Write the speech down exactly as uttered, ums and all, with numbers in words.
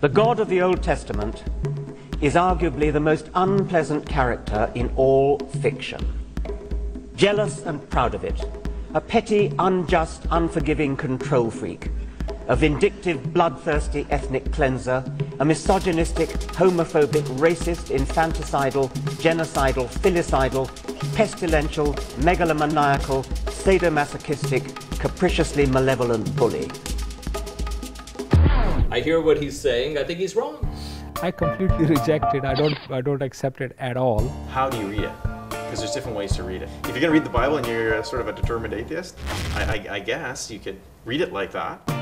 The God of the Old Testament is arguably the most unpleasant character in all fiction. Jealous and proud of it, a petty, unjust, unforgiving control freak, a vindictive, bloodthirsty ethnic cleanser, a misogynistic, homophobic, racist, infanticidal, genocidal, filicidal, pestilential, megalomaniacal, sadomasochistic, capriciously malevolent bully. I hear what he's saying. I think he's wrong. I completely reject it. I don't, I don't accept it at all. How do you read it? Because there's different ways to read it. If you're going to read the Bible and you're sort of a determined atheist, I, I, I guess you could read it like that.